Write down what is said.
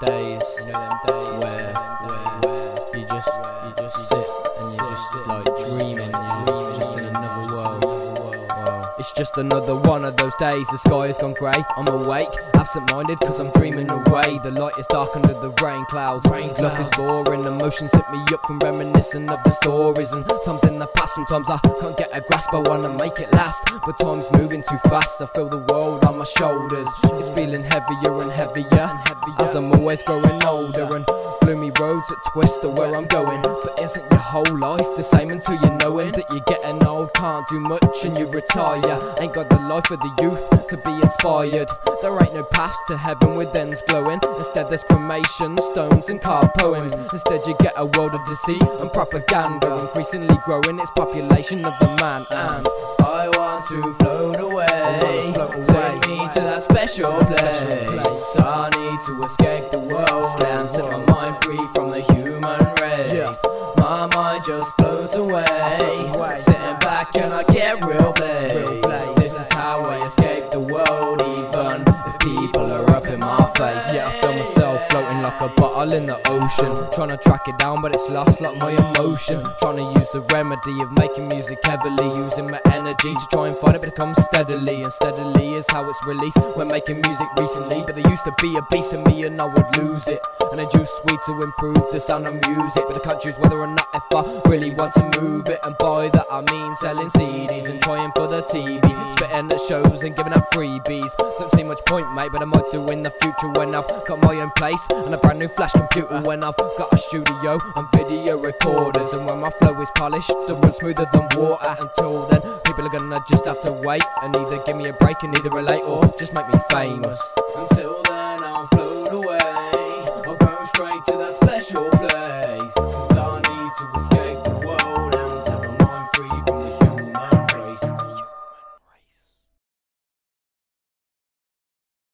days, where you just sit and you're just like dreaming, you're just in another world. It's just another one of those days. The sky has gone grey. I'm awake, absent-minded, cause I'm dreaming away. The light is dark under the rain clouds. Love is boring. Emotions hit me up from reminiscing of the stories and times in the past. Sometimes I can't get a grasp, I wanna make it last, but time's moving too fast. I feel the world on my shoulders. It's feeling heavier and heavier as I'm always growing older, and gloomy roads that twist to where I'm going. But isn't your whole life the same until you know it? That you're getting old, can't do much and you retire. Ain't got the life of the youth to be inspired. There ain't no path to heaven with ends glowing. Instead there's cremation, stones and carved poems. Instead you get a world of deceit and propaganda, increasingly growing its population of the man. And I want to float away, take me to that special place. I need to escape the world and set my mind free from the human race. My mind just floats away, sitting back and I get real play. This is how I escape the world, even if people are up in my face. Yeah, I feel myself floating like a bottle in the ocean, trying to track it down but it's lost like my emotion. Trying to use the remedy of making music heavily, using my energy to try and find it, but it comes steadily. And steadily is how it's released. We're making music recently, but there used to be a beast in me and I would lose it, and I juice sweet to improve the sound of music. But I can't choose whether or not if I really want to move it. And by that I mean selling CDs and trying for the TV, spitting at shows and giving out freebies. Don't see much point, mate, but I might do in the future when I've got my own place and a brand new flash computer, when I've got a studio and video recorders, and when my flow is polished, the run smoother than water. Until then, people are gonna just have to wait and either give me a break and either relate or just make me famous.